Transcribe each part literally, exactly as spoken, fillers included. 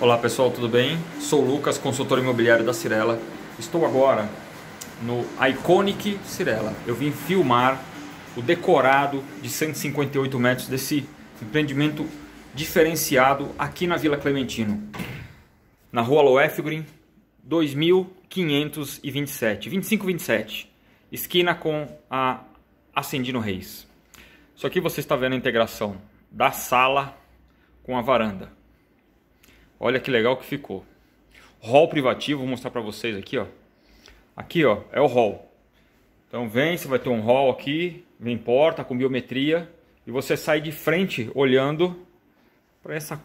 Olá pessoal, tudo bem? Sou o Lucas, consultor imobiliário da Cyrela. Estou agora no ICONYC Cyrela. Eu vim filmar o decorado de cento e cinquenta e oito metros desse empreendimento diferenciado aqui na Vila Clementino, na rua Loefgren, dois mil quinhentos e vinte e sete, esquina com a Ascendino Reis. Isso aqui você está vendo a integração da sala com a varanda. Olha que legal que ficou. Hall privativo, vou mostrar para vocês aqui, ó. Aqui, ó, é o hall. Então vem, você vai ter um hall aqui, vem porta com biometria e você sai de frente olhando para essa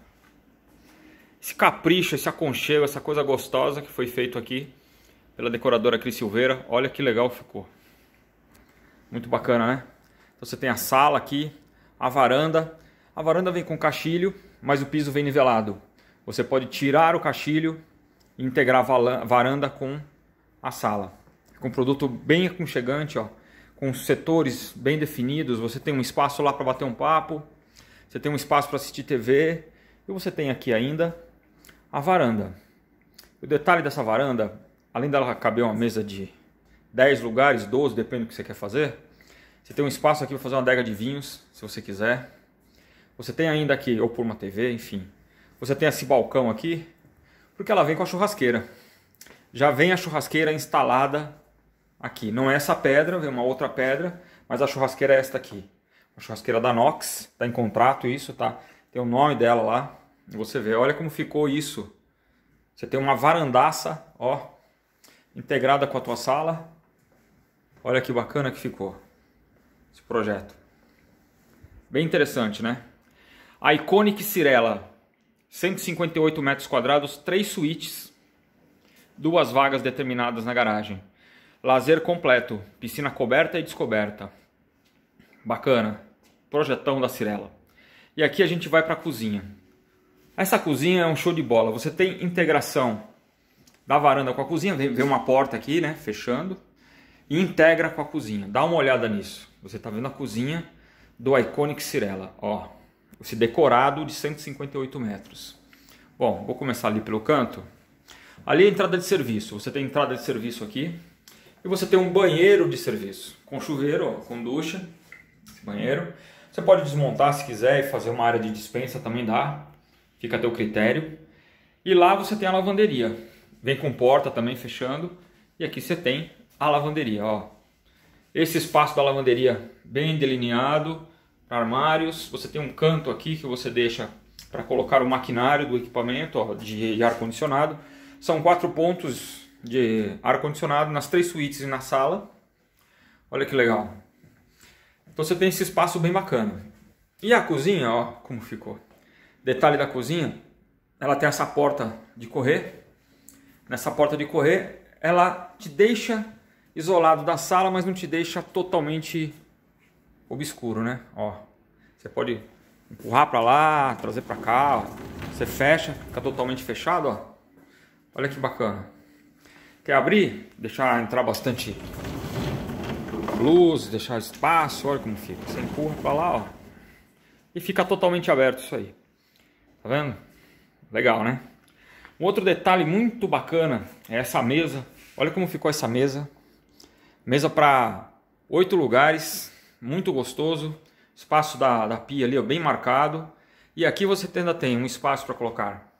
esse capricho, esse aconchego, essa coisa gostosa que foi feito aqui pela decoradora Cris Silveira. Olha que legal que ficou. Muito bacana, né? Então você tem a sala aqui, a varanda. A varanda vem com caixilho, mas o piso vem nivelado. Você pode tirar o caixilho e integrar a varanda com a sala. Com um produto bem aconchegante, ó, com setores bem definidos. Você tem um espaço lá para bater um papo, você tem um espaço para assistir T V e você tem aqui ainda a varanda. O detalhe dessa varanda, além dela caber uma mesa de dez lugares, doze, depende do que você quer fazer, você tem um espaço aqui para fazer uma adega de vinhos, se você quiser. Você tem ainda aqui, ou por uma T V, enfim. Você tem esse balcão aqui, porque ela vem com a churrasqueira. Já vem a churrasqueira instalada aqui. Não é essa pedra, vem uma outra pedra, mas a churrasqueira é esta aqui. A churrasqueira da Nox, tá em contrato isso, tá? Tem o nome dela lá. Você vê, olha como ficou isso. Você tem uma varandaça, ó, integrada com a tua sala. Olha que bacana que ficou esse projeto. Bem interessante, né? A ICONYC Cyrela, cento e cinquenta e oito metros quadrados, três suítes, duas vagas determinadas na garagem. Lazer completo, piscina coberta e descoberta. Bacana, projetão da Cyrela. E aqui a gente vai para a cozinha. Essa cozinha é um show de bola. Você tem integração da varanda com a cozinha, vem uma porta aqui, né, fechando, e integra com a cozinha. Dá uma olhada nisso. Você está vendo a cozinha do ICONYC Cyrela, ó. Esse decorado de cento e cinquenta e oito metros. Bom, vou começar ali pelo canto. Ali é a entrada de serviço. Você tem entrada de serviço aqui. E você tem um banheiro de serviço. Com chuveiro, ó, com ducha. Esse banheiro. Você pode desmontar se quiser e fazer uma área de dispensa também dá. Fica a teu critério. E lá você tem a lavanderia. Vem com porta também fechando. E aqui você tem a lavanderia, ó. Esse espaço da lavanderia bem delineado. Armários, você tem um canto aqui que você deixa para colocar o maquinário do equipamento, ó, de ar-condicionado. São quatro pontos de ar-condicionado nas três suítes e na sala. Olha que legal. Então você tem esse espaço bem bacana. E a cozinha, ó, como ficou. Detalhe da cozinha, ela tem essa porta de correr. Nessa porta de correr, ela te deixa isolado da sala, mas não te deixa totalmente obscuro, né? Ó, você pode empurrar para lá, trazer para cá, ó. Você fecha, fica totalmente fechado, ó. Olha que bacana. Quer abrir? Deixar entrar bastante luz, deixar espaço, olha como fica. Você empurra para lá, ó. E fica totalmente aberto isso aí. Tá vendo? Legal, né? Um outro detalhe muito bacana é essa mesa. Olha como ficou essa mesa. Mesa para oito lugares. Muito gostoso, espaço da, da pia ali, ó, bem marcado. E aqui você ainda tem um espaço para colocar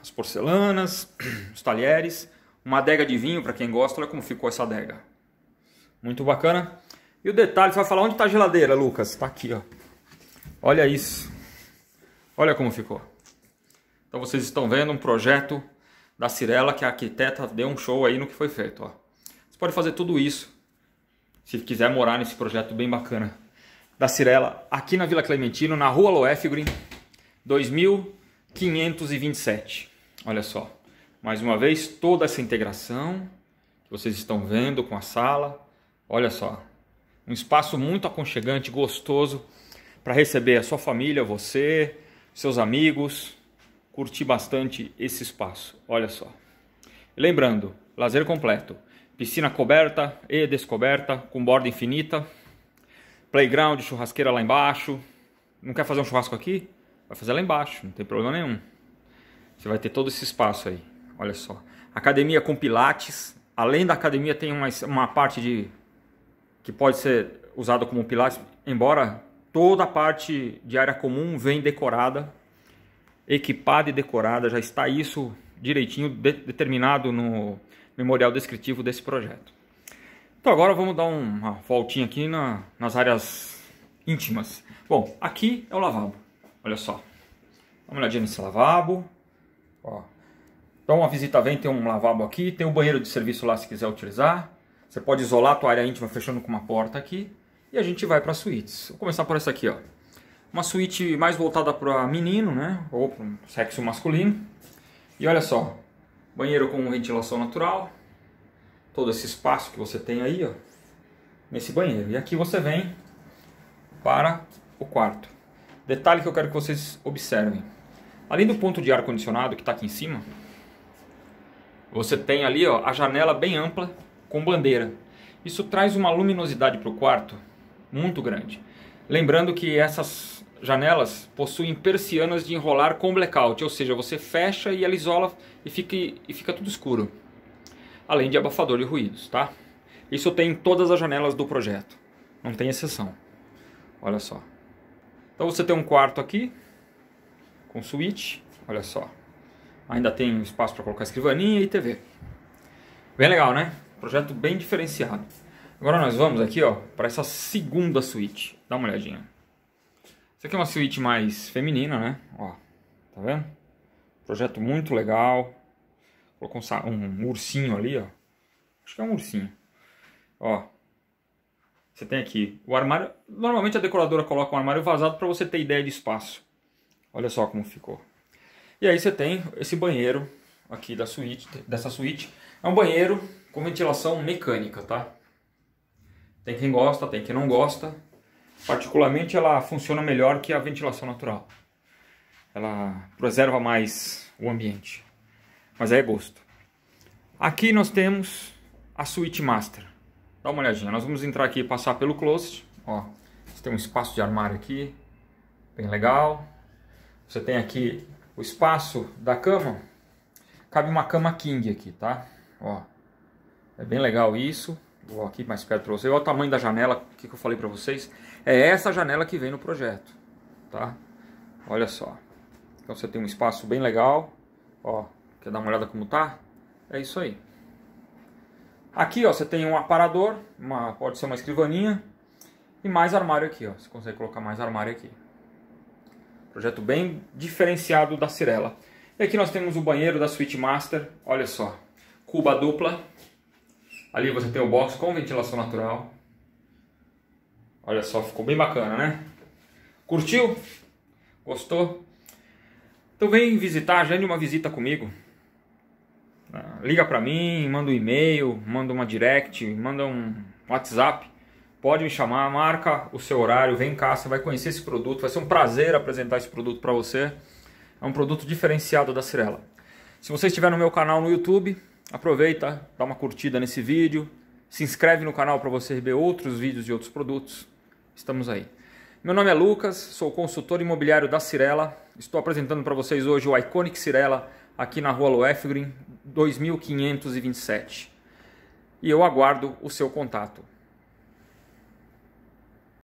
as porcelanas, os talheres, uma adega de vinho para quem gosta. Olha como ficou essa adega, muito bacana. E o detalhe, você vai falar onde está a geladeira, Lucas? Está aqui, ó. Olha isso, olha como ficou. Então vocês estão vendo um projeto da Cyrela que a arquiteta deu um show aí no que foi feito, ó. Você pode fazer tudo isso se quiser morar nesse projeto bem bacana da Cyrela, aqui na Vila Clementino, na rua Loefgren, dois mil quinhentos e vinte e sete. Olha só, mais uma vez, toda essa integração que vocês estão vendo com a sala. Olha só, um espaço muito aconchegante, gostoso, para receber a sua família, você, seus amigos. Curti bastante esse espaço, olha só. Lembrando, lazer completo. Piscina coberta e descoberta, com borda infinita. Playground, churrasqueira lá embaixo. Não quer fazer um churrasco aqui? vai fazer lá embaixo, não tem problema nenhum. Você vai ter todo esse espaço aí, olha só. Academia com pilates, além da academia tem uma, uma parte de que pode ser usada como pilates, embora toda a parte de área comum vem decorada, equipada e decorada, já está isso direitinho de, determinado no memorial descritivo desse projeto. Então agora vamos dar uma voltinha aqui na, nas áreas íntimas. Bom, aqui é o lavabo, olha só, dá uma olhadinha nesse lavabo, ó. Então uma visita vem, tem um lavabo aqui, tem um banheiro de serviço lá se quiser utilizar. Você pode isolar a tua área íntima fechando com uma porta aqui. E a gente vai para as suítes. Vou começar por essa aqui, ó. Uma suíte mais voltada para menino, né? Ou para o sexo masculino. E olha só, banheiro com ventilação natural. Todo esse espaço que você tem aí, ó, nesse banheiro. E aqui você vem para o quarto. Detalhe que eu quero que vocês observem. Além do ponto de ar-condicionado que está aqui em cima, você tem ali, ó, a janela bem ampla com bandeira. Isso traz uma luminosidade para o quarto muito grande. Lembrando que essas janelas possuem persianas de enrolar com blackout, ou seja, você fecha e ela isola e fica, e fica tudo escuro. Além de abafador de ruídos, tá? Isso tem em todas as janelas do projeto, não tem exceção. Olha só. Então você tem um quarto aqui, com suíte, olha só. Ainda tem espaço para colocar escrivaninha e tê vê. Bem legal, né? Projeto bem diferenciado. Agora nós vamos aqui, ó, para essa segunda suíte. Dá uma olhadinha. Isso aqui é uma suíte mais feminina, né? Ó, tá vendo? Projeto muito legal. Colocou um, um ursinho ali, ó. Acho que é um ursinho. Ó. Você tem aqui o armário. Normalmente a decoradora coloca um armário vazado para você ter ideia de espaço. Olha só como ficou. E aí você tem esse banheiro aqui da suíte, dessa suíte. É um banheiro com ventilação mecânica, tá? Tem quem gosta, tem quem não gosta. Particularmente ela funciona melhor que a ventilação natural. Ela preserva mais o ambiente. Mas aí é gosto. Aqui nós temos a suíte master. Dá uma olhadinha. Nós vamos entrar aqui e passar pelo closet. Ó, você tem um espaço de armário aqui. Bem legal. Você tem aqui o espaço da cama. Cabe uma cama king aqui, tá? Ó, é bem legal isso. Vou aqui mais perto para vocês. Olha o tamanho da janela que eu falei para vocês. É essa janela que vem no projeto, tá? Olha só. Então você tem um espaço bem legal. Ó, quer dar uma olhada como tá? É isso aí. Aqui, ó, você tem um aparador, uma, pode ser uma escrivaninha e mais armário aqui, ó. Você consegue colocar mais armário aqui. Projeto bem diferenciado da Cyrela. E aqui nós temos o banheiro da suíte master. Olha só. Cuba dupla. Ali você tem o box com ventilação natural. Olha só. Ficou bem bacana, né? Curtiu? Gostou? Então vem visitar. Agende uma visita comigo. Liga pra mim. Manda um e-mail. Manda uma direct. Manda um WhatsApp. Pode me chamar, marca o seu horário, vem cá, você vai conhecer esse produto, vai ser um prazer apresentar esse produto para você. É um produto diferenciado da Cyrela. Se você estiver no meu canal no YouTube, aproveita, dá uma curtida nesse vídeo, se inscreve no canal para você ver outros vídeos de outros produtos. Estamos aí. Meu nome é Lucas, sou consultor imobiliário da Cyrela. Estou apresentando para vocês hoje o ICONYC Cyrela aqui na rua Loefgren, dois mil quinhentos e vinte e sete. E eu aguardo o seu contato.